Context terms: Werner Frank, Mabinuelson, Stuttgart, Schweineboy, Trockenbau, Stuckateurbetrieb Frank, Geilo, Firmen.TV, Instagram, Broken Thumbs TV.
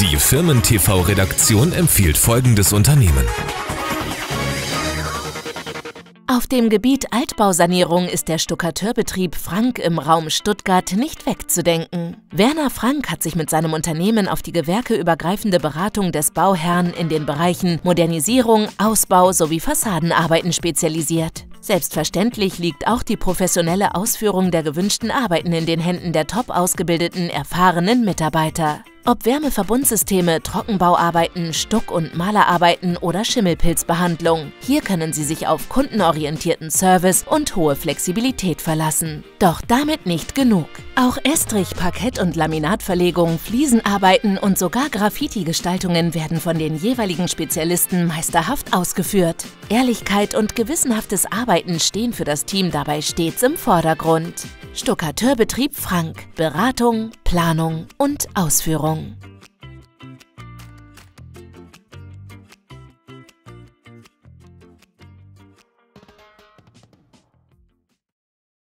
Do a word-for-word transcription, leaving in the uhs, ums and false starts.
Die Firmen-T V-Redaktion empfiehlt folgendes Unternehmen. Auf dem Gebiet Altbausanierung ist der Stuckateurbetrieb Frank im Raum Stuttgart nicht wegzudenken. Werner Frank hat sich mit seinem Unternehmen auf die gewerkeübergreifende Beratung des Bauherrn in den Bereichen Modernisierung, Ausbau sowie Fassadenarbeiten spezialisiert. Selbstverständlich liegt auch die professionelle Ausführung der gewünschten Arbeiten in den Händen der top ausgebildeten, erfahrenen Mitarbeiter. Ob Wärmeverbundsysteme, Trockenbauarbeiten, Stuck- und Malerarbeiten oder Schimmelpilzbehandlung. Hier können Sie sich auf kundenorientierten Service und hohe Flexibilität verlassen. Doch damit nicht genug. Auch Estrich-, Parkett- und Laminatverlegung, Fliesenarbeiten und sogar Graffiti-Gestaltungen werden von den jeweiligen Spezialisten meisterhaft ausgeführt. Ehrlichkeit und gewissenhaftes Arbeiten stehen für das Team dabei stets im Vordergrund. Stuckateurbetrieb Frank – Beratung, Planung und Ausführung.